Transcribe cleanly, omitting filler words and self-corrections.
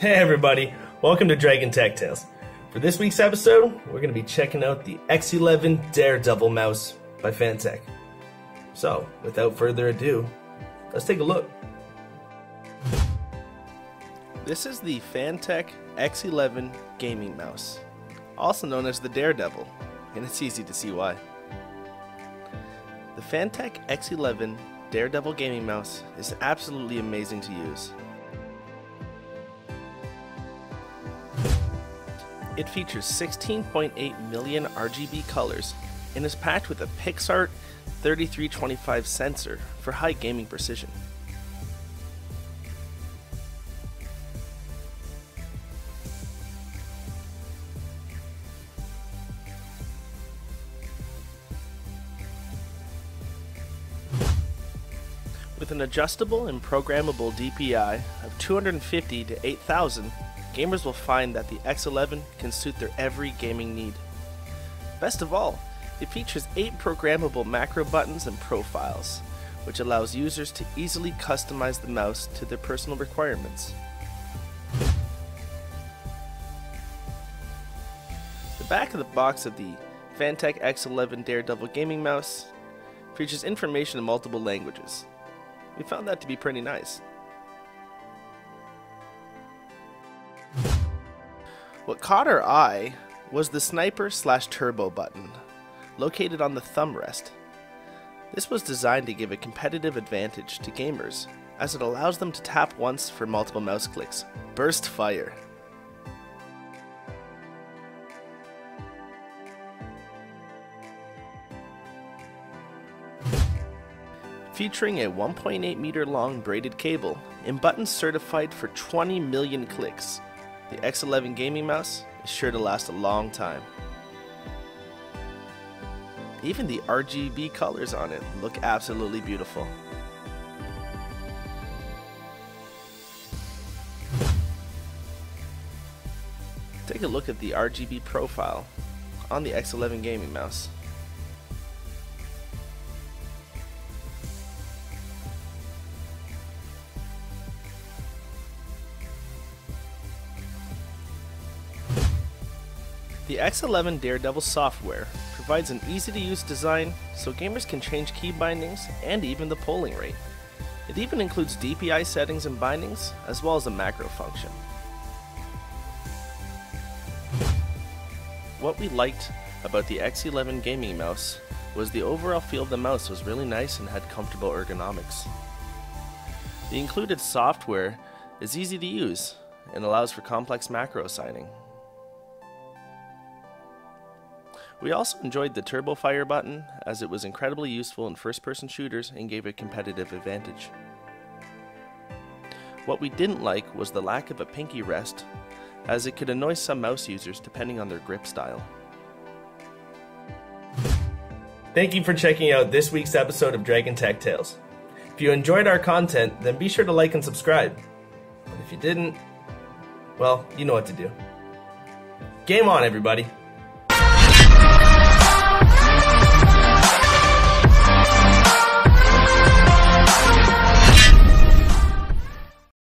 Hey everybody, welcome to Dragon Tech Tales. For this week's episode, we're going to be checking out the X11 Daredevil mouse by Fantech. So, without further ado, let's take a look. This is the Fantech X11 gaming mouse, also known as the Daredevil, and it's easy to see why. The Fantech X11 Daredevil gaming mouse is absolutely amazing to use. It features 16.8 million RGB colors and is packed with a PixArt 3325 sensor for high gaming precision. With an adjustable and programmable DPI of 250 to 8,000, gamers will find that the X11 can suit their every gaming need. Best of all, it features 8 programmable macro buttons and profiles, which allows users to easily customize the mouse to their personal requirements. The back of the box of the Fantech X11 Daredevil gaming mouse features information in multiple languages. We found that to be pretty nice. What caught our eye was the Sniper/Turbo button, located on the thumb rest. This was designed to give a competitive advantage to gamers, as it allows them to tap once for multiple mouse clicks. Burst fire! Featuring a 1.8 meter long braided cable and buttons certified for 20 million clicks, the X11 gaming mouse is sure to last a long time. Even the RGB colors on it look absolutely beautiful. Take a look at the RGB profile on the X11 gaming mouse. The X11 Daredevil software provides an easy-to-use design so gamers can change key bindings and even the polling rate. It even includes DPI settings and bindings, as well as a macro function. What we liked about the X11 gaming mouse was the overall feel of the mouse was really nice and had comfortable ergonomics. The included software is easy to use and allows for complex macro assigning. We also enjoyed the turbo fire button, as it was incredibly useful in first-person shooters and gave a competitive advantage. What we didn't like was the lack of a pinky rest, as it could annoy some mouse users depending on their grip style. Thank you for checking out this week's episode of Dragon Tech Tales. If you enjoyed our content, then be sure to like and subscribe. But if you didn't, well, you know what to do. Game on, everybody!